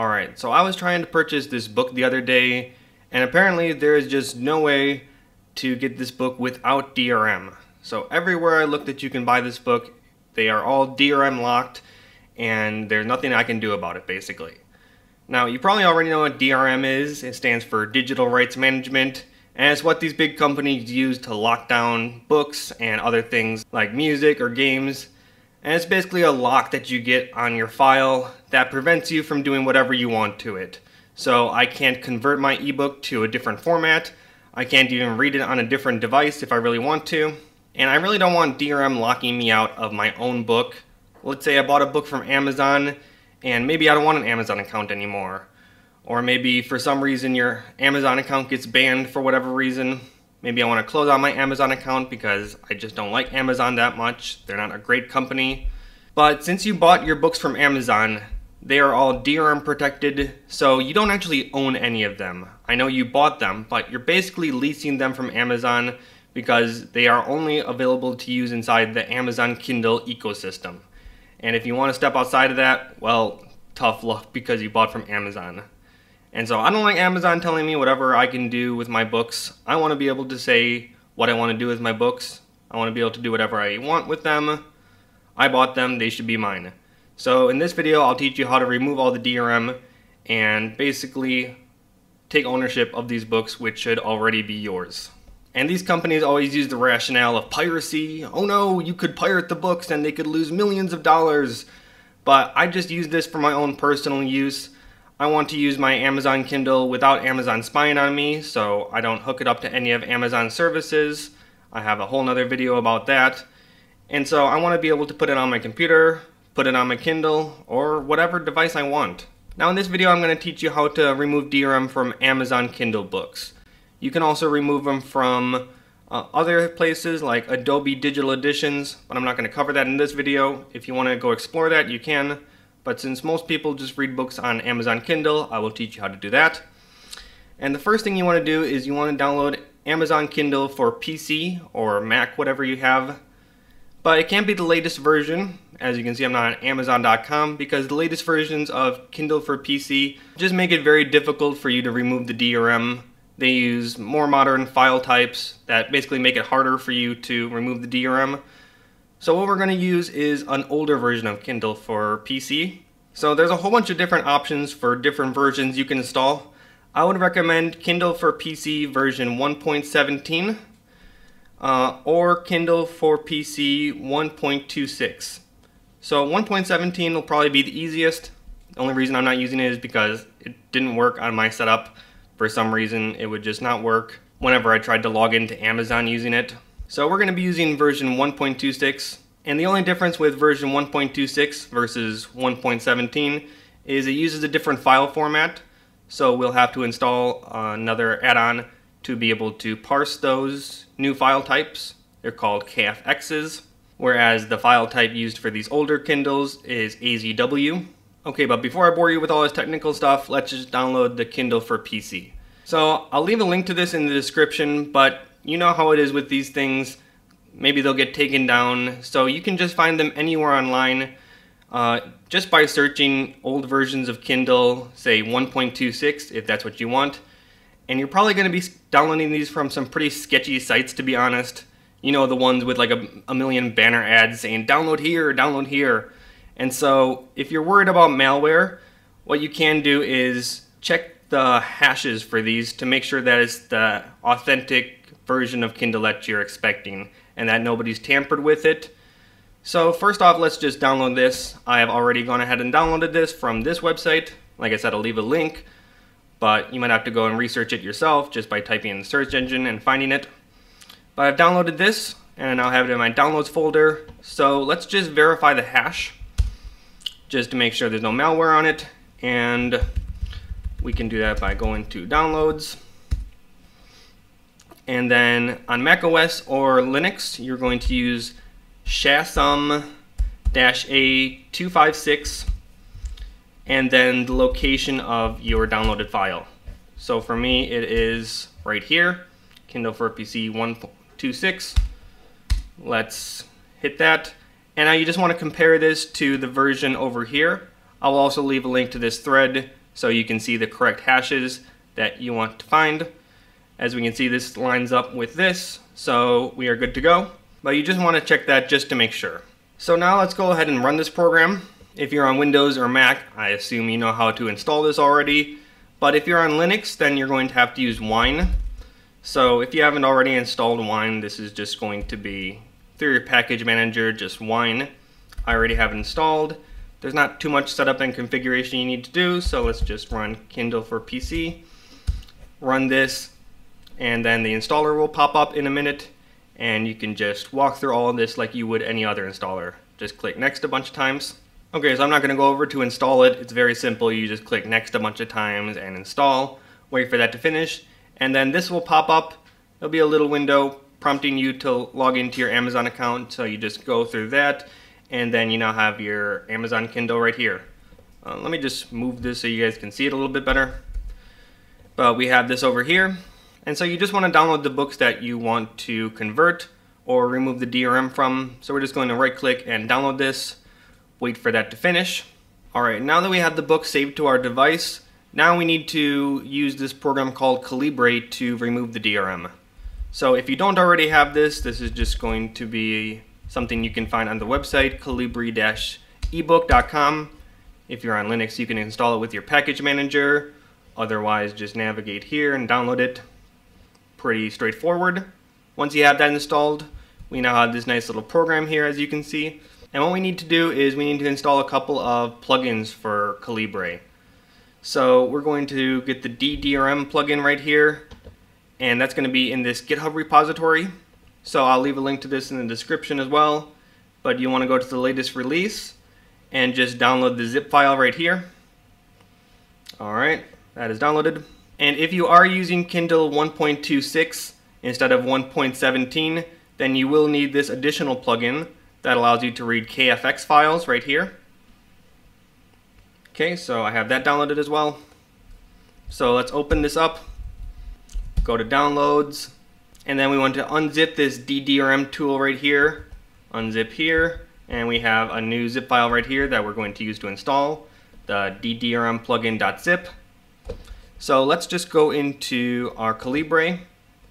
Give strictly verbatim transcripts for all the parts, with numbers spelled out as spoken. Alright, so I was trying to purchase this book the other day, and apparently there is just no way to get this book without D R M. So everywhere I look that you can buy this book, they are all D R M locked, and there's nothing I can do about it, basically. Now, you probably already know what D R M is. It stands for Digital Rights Management, and it's what these big companies use to lock down books and other things like music or games. And it's basically a lock that you get on your file that prevents you from doing whatever you want to it. So I can't convert my ebook to a different format, I can't even read it on a different device if I really want to, and I really don't want D R M locking me out of my own book. Let's say I bought a book from Amazon, and maybe I don't want an Amazon account anymore. Or maybe for some reason your Amazon account gets banned for whatever reason. Maybe I want to close out my Amazon account because I just don't like Amazon that much. They're not a great company. But since you bought your books from Amazon, they are all D R M protected, so you don't actually own any of them. I know you bought them, but you're basically leasing them from Amazon because they are only available to use inside the Amazon Kindle ecosystem. And if you want to step outside of that, well, tough luck because you bought from Amazon. And so I don't like Amazon telling me whatever I can do with my books. I want to be able to say what I want to do with my books. I want to be able to do whatever I want with them. I bought them, they should be mine. So in this video, I'll teach you how to remove all the D R M and basically take ownership of these books, which should already be yours. And these companies always use the rationale of piracy. Oh no, you could pirate the books and they could lose millions of dollars. But I just use this for my own personal use. I want to use my Amazon Kindle without Amazon spying on me, so I don't hook it up to any of Amazon's services. I have a whole nother video about that. And so I want to be able to put it on my computer, put it on my Kindle, or whatever device I want. Now in this video I'm going to teach you how to remove D R M from Amazon Kindle books. You can also remove them from uh, other places like Adobe Digital Editions, but I'm not going to cover that in this video. If you want to go explore that, you can. But since most people just read books on Amazon Kindle, I will teach you how to do that. And the first thing you want to do is you want to download Amazon Kindle for P C or Mac, whatever you have. But it can't be the latest version. As you can see, I'm not on Amazon dot com because the latest versions of Kindle for P C just make it very difficult for you to remove the D R M. They use more modern file types that basically make it harder for you to remove the D R M. So what we're going to use is an older version of Kindle for P C. So there's a whole bunch of different options for different versions you can install. I would recommend Kindle for P C version one point seventeen uh, or Kindle for P C one point twenty-six. So one point seventeen will probably be the easiest. The only reason I'm not using it is because it didn't work on my setup. For some reason it would just not work whenever I tried to log into Amazon using it. So we're going to be using version one point twenty-six, and the only difference with version one point twenty-six versus one point seventeen is it uses a different file format, so we'll have to install another add-on to be able to parse those new file types. They're called K F X's, whereas the file type used for these older Kindles is A Z W. Okay, but before I bore you with all this technical stuff, let's just download the Kindle for P C. So I'll leave a link to this in the description, but you know how it is with these things. Maybe they'll get taken down, so you can just find them anywhere online uh, just by searching old versions of Kindle, say one point twenty-six if that's what you want. And you're probably going to be downloading these from some pretty sketchy sites, to be honest. You know, the ones with like a, a million banner ads saying download here, download here. And so if you're worried about malware, what you can do is check the hashes for these to make sure that it's the authentic version of Kindle that you're expecting and that nobody's tampered with it. So first off, let's just download this. I have already gone ahead and downloaded this from this website. Like I said, I'll leave a link, but you might have to go and research it yourself just by typing in the search engine and finding it. But I've downloaded this and I'll have it in my downloads folder. So let's just verify the hash just to make sure there's no malware on it, and we can do that by going to downloads. And then on macOS or Linux, you're going to use shazam dash A two fifty-six and then the location of your downloaded file. So for me, it is right here, Kindle for P C one point twenty-six. Let's hit that. And now you just want to compare this to the version over here. I'll also leave a link to this thread so you can see the correct hashes that you want to find. As we can see, this lines up with this, so we are good to go. But you just want to check that just to make sure. So now let's go ahead and run this program. If you're on Windows or Mac, I assume you know how to install this already. But if you're on Linux, then you're going to have to use Wine. So if you haven't already installed Wine, this is just going to be through your package manager, just Wine. I already have it installed. There's not too much setup and configuration you need to do, so let's just run Kindle for P C, run this, and then the installer will pop up in a minute, and you can just walk through all of this like you would any other installer. Just click next a bunch of times. Okay, so I'm not gonna go over to install it. It's very simple. You just click next a bunch of times and install, wait for that to finish, and then this will pop up. There'll be a little window prompting you to log into your Amazon account, so you just go through that, and then you now have your Amazon Kindle right here. Uh, let me just move this so you guys can see it a little bit better. But we have this over here. And so you just want to download the books that you want to convert or remove the D R M from. So we're just going to right click and download this, wait for that to finish. All right, now that we have the book saved to our device, now we need to use this program called Calibre to remove the D R M. So if you don't already have this, this is just going to be something you can find on the website, calibre dash ebook dot com. If you're on Linux, you can install it with your package manager. Otherwise, just navigate here and download it. Pretty straightforward. Once you have that installed, we now have this nice little program here, as you can see. And what we need to do is we need to install a couple of plugins for Calibre. So we're going to get the D D R M plugin right here, and that's going to be in this GitHub repository. So I'll leave a link to this in the description as well, but you want to go to the latest release and just download the zip file right here. All right, that is downloaded. And if you are using Kindle one point two six instead of one point seventeen, then you will need this additional plugin that allows you to read K F X files right here. Okay, so I have that downloaded as well. So let's open this up, go to downloads, and then we want to unzip this D D R M tool right here, unzip here, and we have a new zip file right here that we're going to use to install, the D D R M plugin.zip. So let's just go into our Calibre,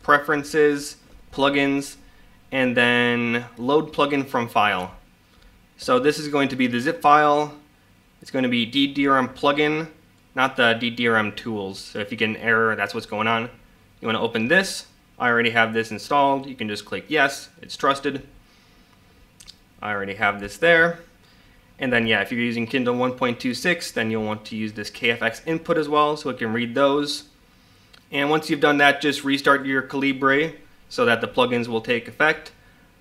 preferences, plugins, and then load plugin from file. So this is going to be the zip file. It's going to be D D R M plugin, not the D D R M tools. So if you get an error, that's what's going on. You want to open this. I already have this installed. You can just click yes, it's trusted. I already have this there. And then yeah, if you're using Kindle one point two six, then you'll want to use this K F X input as well, so it can read those. And once you've done that, just restart your Calibre so that the plugins will take effect.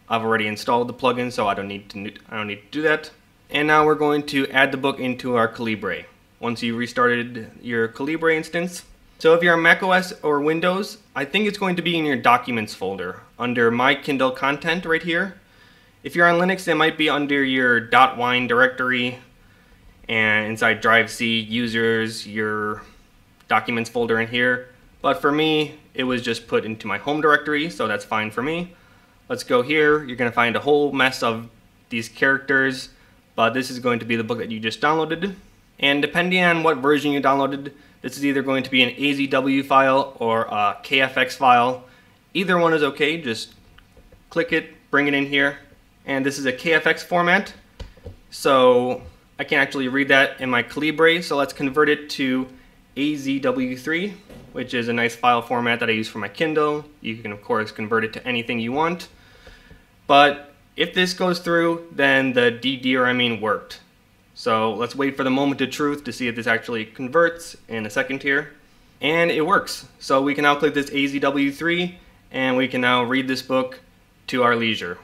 I've already installed the plugin, so I don't need to, I don't need to do that. And now we're going to add the book into our Calibre once you restarted your Calibre instance. So if you're on macOS or Windows, I think it's going to be in your Documents folder under My Kindle Content right here. If you're on Linux, it might be under your .wine directory, and inside Drive C, Users, your Documents folder in here. But for me, it was just put into my home directory, so that's fine for me. Let's go here. You're going to find a whole mess of these characters, but this is going to be the book that you just downloaded. And depending on what version you downloaded, this is either going to be an A Z W file or a K F X file. Either one is okay. Just click it, bring it in here. And this is a K F X format. So I can actually read that in my Calibre. So let's convert it to A Z W three, which is a nice file format that I use for my Kindle. You can, of course, convert it to anything you want. But if this goes through, then the D D R M worked. So let's wait for the moment of truth to see if this actually converts in a second here. And it works. So we can now click this A Z W three and we can now read this book to our leisure.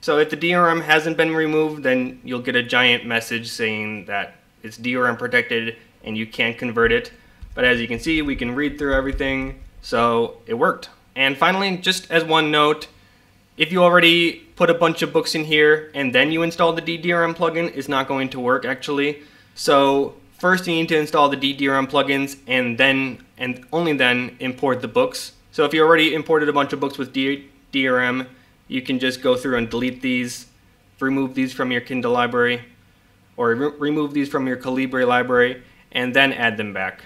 So if the D R M hasn't been removed, then you'll get a giant message saying that it's D R M protected and you can't convert it. But as you can see, we can read through everything. So it worked. And finally, just as one note, if you already put a bunch of books in here and then you install the D D R M plugin, it's not going to work actually. So first you need to install the D D R M plugins and then, and only then, import the books. So if you already imported a bunch of books with D R M, you can just go through and delete these, remove these from your Kindle library, or re remove these from your Calibre library, and then add them back.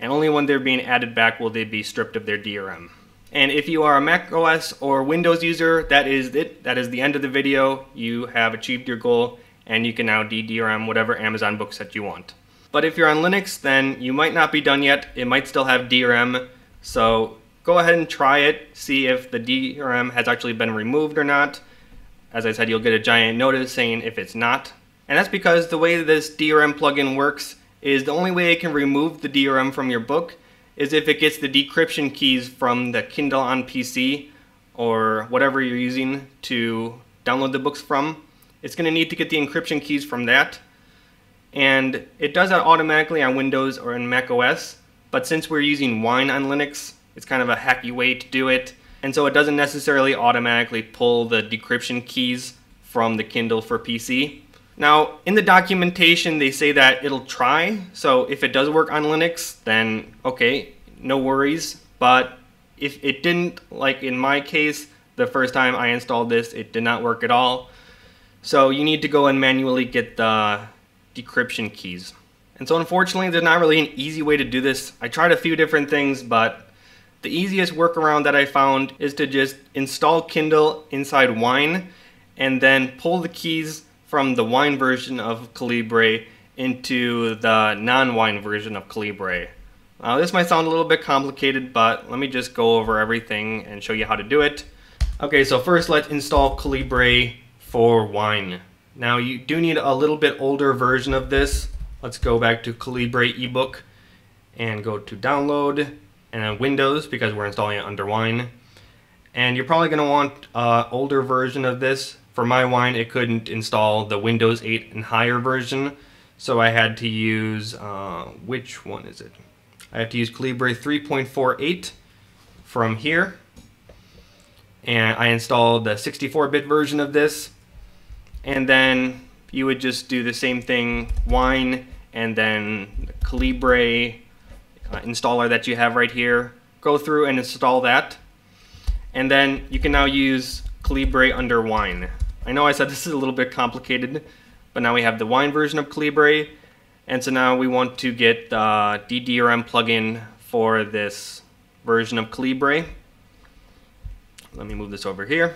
And only when they're being added back will they be stripped of their D R M. And if you are a macOS or Windows user, that is it. That is the end of the video. You have achieved your goal, and you can now D D R M whatever Amazon books that you want. But if you're on Linux, then you might not be done yet. It might still have D R M. So go ahead and try it. See if the D R M has actually been removed or not. As I said, you'll get a giant notice saying if it's not. And that's because the way this D R M plugin works is the only way it can remove the D R M from your book is if it gets the decryption keys from the Kindle on P C or whatever you're using to download the books from. It's going to need to get the encryption keys from that. And it does that automatically on Windows or in macOS. But since we're using Wine on Linux, it's kind of a hacky way to do it. And so it doesn't necessarily automatically pull the decryption keys from the Kindle for P C. Now, in the documentation, they say that it'll try. So if it does work on Linux, then okay, no worries. But if it didn't, like in my case, the first time I installed this, it did not work at all. So you need to go and manually get the decryption keys. And so unfortunately, there's not really an easy way to do this. I tried a few different things, but the easiest workaround that I found is to just install Kindle inside Wine and then pull the keys from the Wine version of Calibre into the non-Wine version of Calibre. Uh, this might sound a little bit complicated, but let me just go over everything and show you how to do it. Okay, so first let's install Calibre for Wine. Now you do need a little bit older version of this. Let's go back to Calibre ebook and go to download and Windows because we're installing it under Wine. And you're probably gonna want an older version of this. For my Wine, it couldn't install the Windows eight and higher version, so I had to use, uh, which one is it? I have to use Calibre three point four eight from here. And I installed the sixty-four bit version of this. And then you would just do the same thing, Wine, and then the Calibre uh, installer that you have right here. Go through and install that. And then you can now use Calibre under Wine. I know I said this is a little bit complicated, but now we have the Wine version of Calibre, and so now we want to get the D D R M plugin for this version of Calibre. Let me move this over here.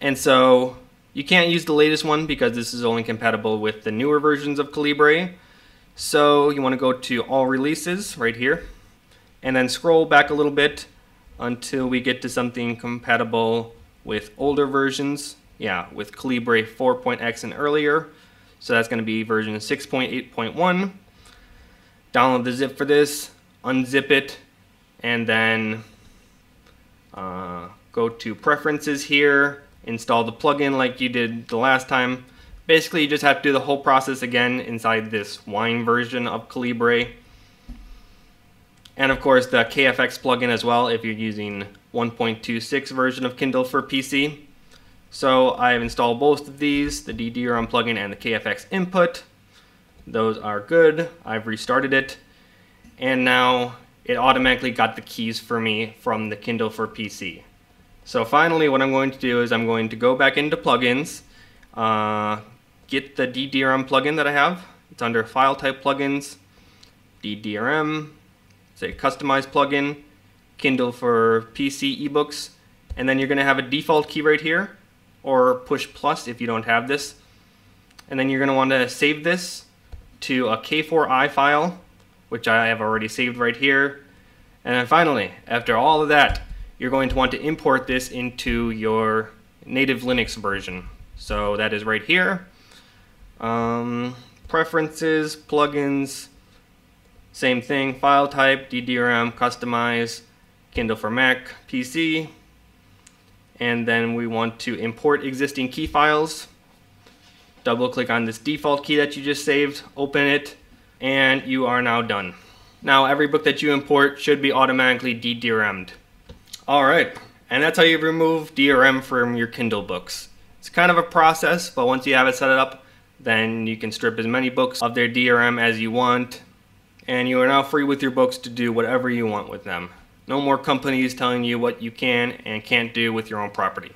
And so you can't use the latest one because this is only compatible with the newer versions of Calibre. So you want to go to all releases right here, and then scroll back a little bit until we get to something compatible with older versions, yeah, with Calibre four point X and earlier. So that's going to be version six point eight point one. Download the zip for this, unzip it, and then uh, go to preferences here, install the plugin like you did the last time. Basically, you just have to do the whole process again inside this Wine version of Calibre. And of course, the K F X plugin as well if you're using one point two six version of Kindle for P C. So I've installed both of these, the D D R M plugin and the K F X input. Those are good. I've restarted it. And now it automatically got the keys for me from the Kindle for P C. So finally, what I'm going to do is I'm going to go back into plugins, uh, get the D D R M plugin that I have. It's under file type plugins, D D R M, say customize plugin, Kindle for P C ebooks, and then you're going to have a default key right here, or push plus if you don't have this. And then you're going to want to save this to a K four i file, which I have already saved right here. And then finally, after all of that, you're going to want to import this into your native Linux version. So that is right here. Um, preferences, plugins, same thing, file type, D D R M, customize, Kindle for Mac, P C, and then we want to import existing key files. Double click on this default key that you just saved, open it, and you are now done. Now every book that you import should be automatically D D R M'd. All right, and that's how you remove D R M from your Kindle books. It's kind of a process, but once you have it set up, then you can strip as many books of their D R M as you want, and you are now free with your books to do whatever you want with them. No more companies telling you what you can and can't do with your own property.